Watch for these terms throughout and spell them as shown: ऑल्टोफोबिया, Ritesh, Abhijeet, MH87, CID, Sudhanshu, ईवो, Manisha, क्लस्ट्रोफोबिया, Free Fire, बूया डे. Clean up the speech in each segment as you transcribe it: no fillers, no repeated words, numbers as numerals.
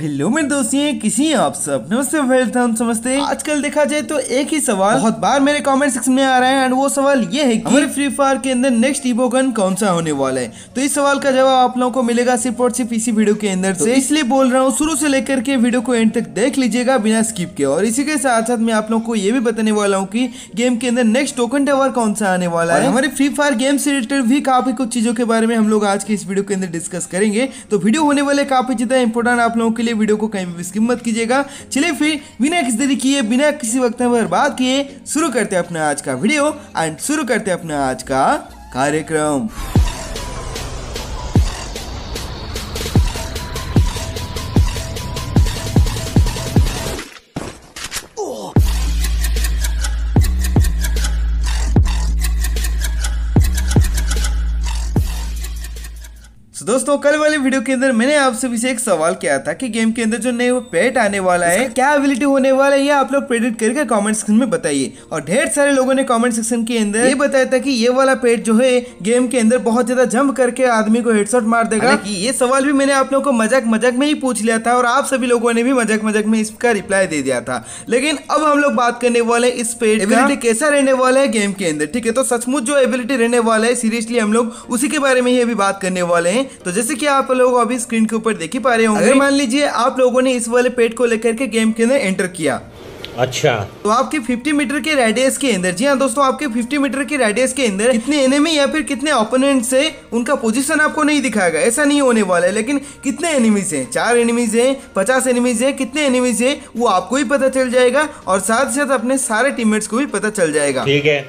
Hello मेरे दोस्तियों, किसी आप सब नमस्ते, वेलकम समझते। आजकल देखा जाए तो एक ही सवाल बहुत बार मेरे कमेंट सेक्शन में आ रहा है, एंड वो सवाल ये है कि हमारे फ्री फायर के अंदर नेक्स्ट ईवो गन कौन सा होने वाला है। तो इस सवाल का जवाब आप लोगों को मिलेगा सिर्फ और सिर्फ इसी वीडियो के अंदर से, इसलिए बोल रहा हूँ शुरू से लेकर के वीडियो को एंड तक देख लीजिएगा बिना स्किप के। और इसी के साथ साथ मैं आप लोगों को ये भी बताने वाला हूँ की गेम के अंदर नेक्स्ट टोकन टावर कौन सा आने वाला है। हमारे फ्री फायर गेम से रिलेटेड भी काफी कुछ चीजों के बारे में हम लोग आज के इस वीडियो के अंदर डिस्कस करेंगे। तो वीडियो होने वाले काफी ज्यादा इंपोर्टेंट आप लोगों के लिए, वीडियो को कहीं भी स्किप मत कीजिएगा। चलिए फिर बिना किसी देरी किए, बिना किसी वक्त बर्बाद किए शुरू करते हैं अपना आज का वीडियो एंड शुरू करते हैं अपना आज का कार्यक्रम। दोस्तों, कल वाले वीडियो के अंदर मैंने आप सभी से एक सवाल किया था कि गेम के अंदर जो नए पेट आने वाला है, क्या एबिलिटी होने वाला है, ये आप लोग प्रेडिक्ट करके कमेंट सेक्शन में बताइए। और ढेर सारे लोगों ने कमेंट सेक्शन के अंदर ये बताया था कि ये वाला पेट जो है गेम के अंदर बहुत ज्यादा जंप करके आदमी को हेडशॉट मार देगा। ये सवाल भी मैंने आप लोग को मजाक मजाक में ही पूछ लिया था और आप सभी लोगों ने भी मजाक मजाक में इसका रिप्लाई दे दिया था। लेकिन अब हम लोग बात करने वाले इस पेट एबिलिटी कैसा रहने वाला है गेम के अंदर, ठीक है। तो सचमुच जो एबिलिटी रहने वाला है सीरियसली हम लोग उसी के बारे में ही अभी बात करने वाले हैं। तो जैसे कि आप लोग अभी स्क्रीन के ऊपर देख ही पा रहे होंगे, अगर मान लीजिए आप लोगों ने इस वाले पेट को लेकर के गेम के अंदर एंटर किया, अच्छा, तो आपके 50 मीटर के रेडियस के अंदर, जी हाँ दोस्तों, आपके 50 मीटर के रेडियस के अंदर कितने एनिमी या फिर कितने ओपोनेंट्स हैं उनका पोजीशन आपको नहीं दिखाएगा, ऐसा नहीं होने वाला है। लेकिन कितने एनिमीज हैं, 4 एनिमीज हैं, 50 एनिमीज हैं, कितने एनिमीज हैं वो आपको ही पता चल जाएगा और साथ साथ अपने सारे टीममेट्स को भी पता चल जाएगा, ठीक है।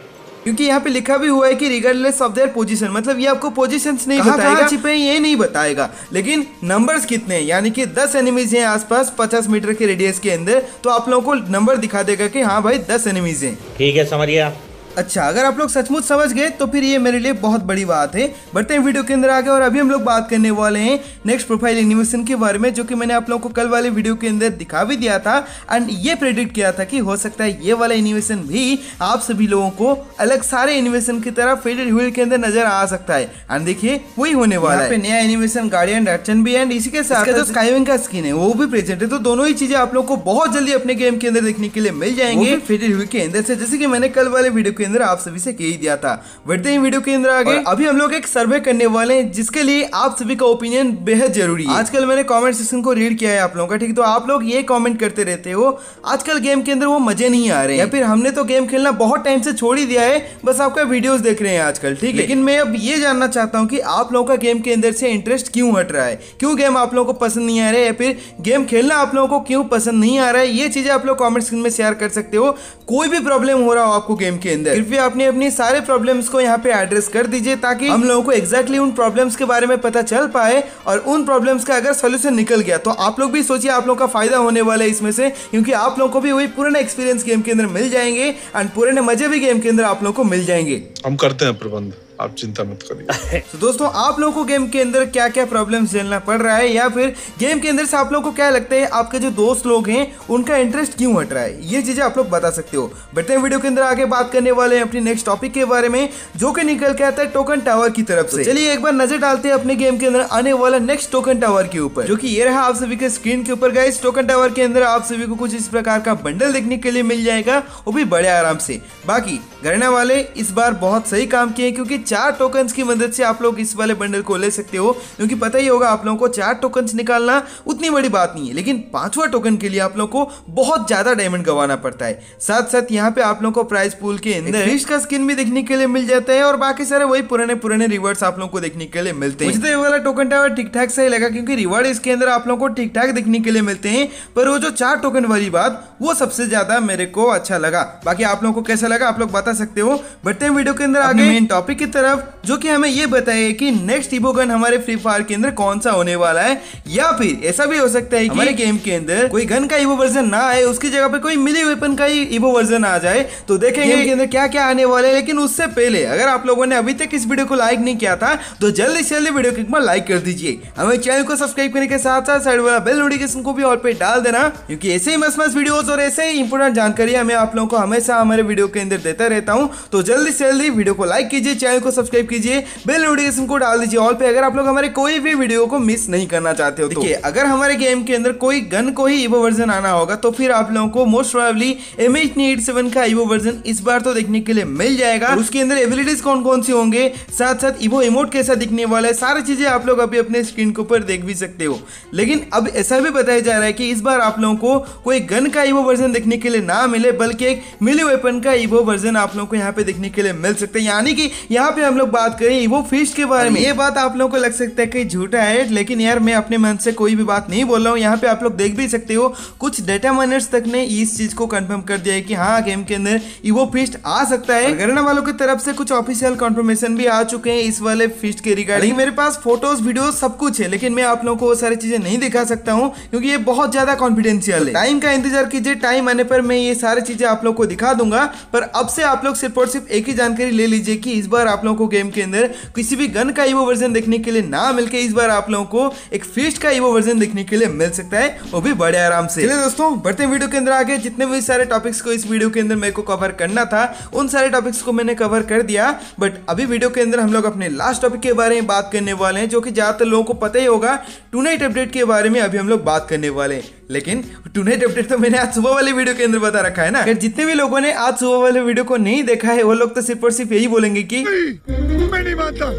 क्योंकि यहाँ पे लिखा भी हुआ है कि रिगार्डलेस ऑफ देयर पोजीशन, मतलब ये आपको पोजीशंस नहीं बताएगा, छिपे ये नहीं बताएगा, लेकिन नंबर्स कितने हैं, यानी कि 10 एनिमीज हैं आसपास 50 मीटर के रेडियस के अंदर, तो आप लोगों को नंबर दिखा देगा कि हाँ भाई 10 एनिमीज हैं, ठीक है, समझिए आप। अच्छा, अगर आप लोग सचमुच समझ गए तो फिर ये मेरे लिए बहुत बड़ी बात है। बढ़ते हैं वीडियो के अंदर आगे, और अभी हम लोग बात करने वाले हैं नेक्स्ट प्रोफाइल एनिमेशन के बारे में, जो कि मैंने आप लोगों को कल वाले वीडियो के अंदर दिखा भी दिया था एंड ये प्रेडिक्ट किया था कि हो सकता है ये वाला एनिमेशन भी आप सभी लोगों को अलग सारे एनिमेशन की तरह फेडेड व्हील के अंदर नजर आ सकता है, एंड देखिए वही होने वाला है। नया एनिमेशन गार्डियन एक्शन भी, एंड इसी के साथ जो स्काईविंग का स्किन है वो भी प्रेजेंट है। तो दोनों ही चीजें आप लोग को बहुत जल्दी अपने गेम के अंदर देखने के लिए मिल जाएंगे फेडेड व्हील के अंदर से, जैसे कि मैंने कल वाले वीडियो के अंदर आप सभी से कह ही दिया था। बढ़ते हैं वीडियो के अंदर आगे, अभी हम लोग एक सर्वे करने वाले हैं जिसके लिए आप सभी का ओपिनियन बेहद जरूरी है। आजकल मैंने कमेंट सेक्शन को रीड किया है आप लोगों का, ठीक, तो आप लोग ये कमेंट करते रहते हो आजकल गेम के अंदर वो मजे नहीं आ रहे हैं, या फिर हमने तो गेम खेलना बहुत टाइम से छोड़ ही दिया है, बस आपका वीडियोस देख रहे हैं आजकल, ठीक है। लेकिन मैं अब ये जानना चाहता हूँ कि आप लोगों का गेम के अंदर से इंटरेस्ट क्यों हट रहा है, क्यों गेम आप लोगों को पसंद नहीं आ रहा है, या फिर गेम खेलना आप लोगों को क्यों पसंद नहीं आ रहा है। ये चीजें आप लोग कमेंट सेक्शन में शेयर कर सकते हो। कोई भी प्रॉब्लम हो रहा हो आपको गेम के अंदर, कृपया आपने अपनी सारे प्रॉब्लम्स को यहाँ पे एड्रेस कर दीजिए, ताकि हम लोगों को एग्जैक्टली उन प्रॉब्लम्स के बारे में पता चल पाए, और उन प्रॉब्लम्स का अगर सोल्यूशन निकल गया तो आप लोग भी सोचिए आप लोगों का फायदा होने वाला है इसमें से, क्योंकि आप लोगों को भी वही पुराने एक्सपीरियंस गेम के अंदर मिल जाएंगे एंड पुराने मजे भी गेम के अंदर आप लोगों को मिल जाएंगे। हम करते हैं प्रबंध, आप चिंता मत करिए। तो दोस्तों, आप लोगों को गेम के अंदर क्या क्या प्रॉब्लम्स झेलना पड़ रहा है, या फिर गेम के अंदर से आप लोगों को क्या लगता है आपके जो दोस्त लोग हैं उनका इंटरेस्ट क्यों हट रहा है, ये चीजें आप लोग बता सकते हो। बढ़ते हैं वीडियो के अंदर आगे, बात करने वाले हैं अपने नेक्स्ट टॉपिक के बारे में, जो कि निकल के आता है टोकन टावर की तरफ से। चलिए एक बार नजर डालते हैं अपने गेम के अंदर आने वाला नेक्स्ट टोकन टावर के ऊपर, जो कि ये रहा आप सभी के स्क्रीन के ऊपर। गाइस, टोकन टावर के अंदर आप सभी को कुछ इस प्रकार का बंडल देखने के लिए मिल जाएगा, वो भी बड़े आराम से। बाकी घरना वाले इस बार बहुत सही काम किए, क्योंकि 4 टोकन्स की मदद से आप लोग इस वाले बंडल को ले सकते हो, क्योंकि पता ही होगा आप लोगों को 4 टोकन्स निकालना उतनी बड़ी बात नहीं है, लेकिन 5वां टोकन के लिए आप लोगों को बहुत ज्यादा डायमंड गंवाना पड़ता है। साथ साथ यहाँ पे आप लोगों को प्राइस पूल के अंदर फिश का स्किन भी देखने के लिए मिल जाता है, और बाकी सारे वही पुराने पुराने रिवार्ड्स आप लोगों को देखने के लिए मिलते हैं। मुझे तो ये वाला टोकन टावर ठीक ठाक सही लगा, क्योंकि रिवार्ड इसके अंदर आप लोगों को ठीक ठाक देखने के लिए मिलते हैं, पर वो जो 4 टोकन वाली बात वो सबसे ज्यादा मेरे को अच्छा लगा। बाकी आप लोगों को कैसा लगा आप लोग बता सकते हो। बढ़ते हैं वीडियो के अंदर आगे मेन टॉपिक की तरफ, जो कि हमें यह बताइए कि नेक्स्ट ईवो गन हमारे फ्री फायर के अंदर कौन सा होने वाला है, या फिर ऐसा भी हो सकता है कि हमारे गेम के अंदर कोई गन का ईवो वर्जन ना आए, उसकी जगह पे कोई मिली वेपन का ही ईवो वर्जन आ जाए। तो देखेंगे गेम के अंदर क्या क्या आने वाला है। लेकिन उससे पहले अगर आप लोगों ने अभी तक इस वीडियो को लाइक नहीं किया था तो जल्दी से जल्दी वीडियो को एक बार लाइक कर दीजिए, हमारे चैनल को सब्सक्राइब करने के साथ साथ साइड वाला बेल नोटिफिकेशन को भी ऑल पे डाल देना, क्योंकि ऐसे ही मस्त मस्त वीडियोस और ऐसे ही इंपोर्टेंट जानकारी हमें आप लोगों को हमेशा हमारे वीडियो के अंदर देता रहता है। रहता हूँ। तो जल्दी से जल्दी वीडियो को लाइक कीजिए, चैनल को सब्सक्राइब कीजिए, बेल नोटिफिकेशन को डाल दीजिए ऑल पे, अगर आप लोग हमारे कोई भी वीडियो को मिस नहीं करना चाहते हो। देखिए, अगर हमारे गेम के अंदर कोई गन को ही इवो वर्जन आना होगा तो फिर आप लोगों को मोस्ट प्रोबेबली MH87 का इवो वर्जन इस बार तो देखने के लिए मिल जाएगा। उसके अंदर एबिलिटीज कौन कौन सी होंगे, साथ साथ इवो इमोट कैसा दिखने वाला है, सारी चीजें आप लोग अभी अपने स्क्रीन के ऊपर देख भी सकते हो। लेकिन अब ऐसा भी बताया जा रहा है कि इस बार आप लोगों को कोई गन का इवो वर्जन देखने के लिए ना मिले, बल्कि एक मिली वेपन का इवो वर्जन आप लोगों को यहाँ पे देखने के लिए मिल सकते हैं। यानी कि यहाँ पे हम लोग बात करें इवो फिस्ट के बारे में। ये बात आप लोगों को लग सकता है कि झूठा है, लेकिन यार मैं अपने मन से कोई भी बात नहीं बोल रहा हूँ। यहाँ पे आप लोग देख भी सकते हो, कुछ डेटा माइनर्स तक ने इस चीज को कंफर्म कर दिया है कि हाँ, गेम के अंदर इवो फिस्ट आ सकता है। गणना वालों की तरफ से कुछ ऑफिशियल कंफर्मेशन भी आ चुके हैं इस वाले फिस्ट के रिगार्डिंग। मेरे पास फोटोज, वीडियो सब कुछ है, लेकिन मैं आप लोगों को वो सारी चीजें नहीं दिखा सकता हूँ क्योंकि ये बहुत ज्यादा कॉन्फिडेंशियल है। टाइम का इंतजार कीजिए, टाइम आने पर मैं ये सारी चीजें आप लोगों को दिखा दूंगा। पर अब से आप लोग सिर्फ और सिर्फ एक ही जानकारी ले लीजिए कि इस बार आप लोगों को गेम के अंदर किसी भी गन का इवो वर्जन देखने के लिए ना मिलके इस बार आप लोगों को एक फिस्ट का इवो वर्जन देखने के लिए मिल सकता है, वो भी बड़े आराम से। चलिए दोस्तों, बढ़ते वीडियो के अंदर आगे। जितने भी सारे टॉपिक्स को इस वीडियो के अंदर मेरे को कवर करना था उन सारे टॉपिक्स को मैंने कवर कर दिया। बट अभी वीडियो के अंदर हम लोग अपने लास्ट टॉपिक के बारे में बात करने वाले हैं, जो कि ज्यादातर लोगों को पता ही होगा। टुनाइट अपडेट के बारे में अभी हम लोग बात करने वाले हैं, लेकिन टुनाइट अपडेट तो मैंने आज सुबह वाले वीडियो के अंदर बता रखा है ना। अगर जितने भी लोगों ने आज सुबह वाले वीडियो को नहीं देखा है वो लोग तो सिर्फ और सिर्फ यही बोलेंगे कि मैं नहीं मानता।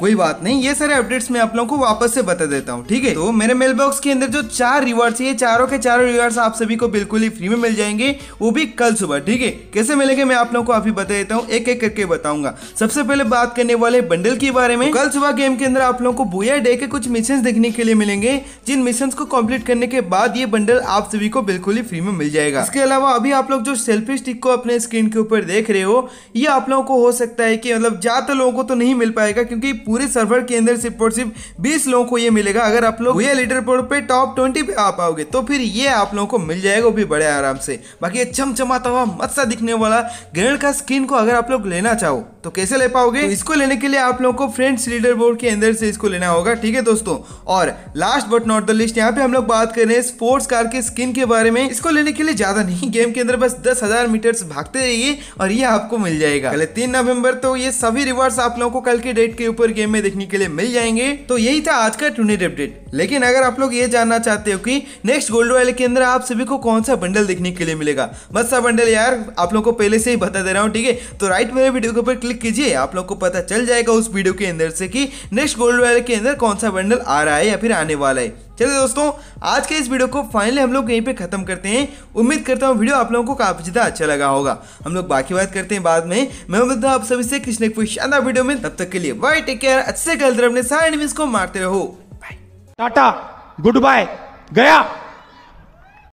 कोई बात नहीं, ये सारे अपडेट्स मैं आप लोगों को वापस से बता देता हूँ, ठीक है। तो मेरे मेल बॉक्स के अंदर जो 4 रिवार्ड्स है, ये चारों के चारों रिवार्ड्स आप सभी को बिल्कुल ही फ्री में मिल जाएंगे, वो भी कल सुबह, ठीक है। कैसे मिलेंगे मैं आप लोगों को अभी बता देता हूँ, एक एक करके बताऊंगा। सबसे पहले बात करने वाले बंडल के बारे में। तो कल सुबह गेम के अंदर आप लोगों को बूया डे के कुछ मिशन देखने के लिए मिलेंगे, जिन मिशन को कम्प्लीट करने के बाद ये बंडल आप सभी को बिल्कुल ही फ्री में मिल जाएगा। इसके अलावा अभी आप लोग जो सेल्फी स्टिक को अपने स्क्रीन के ऊपर देख रहे हो, ये आप लोगों को हो सकता है कि मतलब ज्यादातर लोगों को तो नहीं मिल पाएगा, क्योंकि पूरे सर्वर के अंदर सिर्फ और सिर्फ 20 लोगों को ये मिलेगा। अगर आप लोग ये लीडर बोर्ड पे टॉप 20 पे आ पाओगे तो फिर ये आप लोगों को मिल जाएगा, वो भी बड़े आराम से। बाकी ये चमचमाता हुआ मस्त दिखने वाला ग्रेनेड का स्किन को अगर आप लोग लेना चाहो तो कैसे ले पाओगे, तो इसको लेने के लिए आप लोगों को फ्रेंड्स लीडर बोर्ड के अंदर से इसको लेना होगा, ठीक है दोस्तों। और last but not the list, यहाँ पे हम लोग बात कर रहे हैं स्पोर्ट्स कार के स्किन के बारे में। इसको लेने के लिए ज्यादा नहीं, गेम के अंदर बस 10,000 मीटर्स भागते रहिए और ये आपको मिल जाएगा। 3 नवंबर तो ये सभी रिवार्ड्स आप लोगों को कल के डेट के ऊपर गेम में देखने के लिए मिल जाएंगे। तो यही था आज का टुनाइट अपडेट। लेकिन अगर आप लोग ये जानना चाहते हो कि नेक्स्ट गोल्ड रॉयल के अंदर आप सभी को कौन सा बंडल देखने के लिए मिलेगा, मस्त सा बंडल यार आप लोगों को पहले से ही बता दे रहा हूँ, ठीक है। तो राइट मेरे वीडियो के ऊपर क्लिक कीजिए, आप लोग को पता चल जाएगा उस वीडियो के अंदर से कि नेक्स्ट गोल्ड रॉयल के अंदर कौन सा बंडल आ रहा है या फिर आने वाला है। चलिए दोस्तों, आज के इस वीडियो को फाइनली हम लोग यहीं पे खत्म करते हैं। उम्मीद करता हूँ वीडियो आप लोगों को काफी ज्यादा अच्छा लगा होगा। हम लोग बाकी बात करते हैं बाद में। मैं उम्मीद आप सभी से किसी ने कोई शानदार वीडियो में, तब तक के लिए बाय, टेक केयर, अच्छे से खेलते रहो, अपने सारे एनिमीज को मारते रहो, बाय, टाटा, गुड बाय, गया।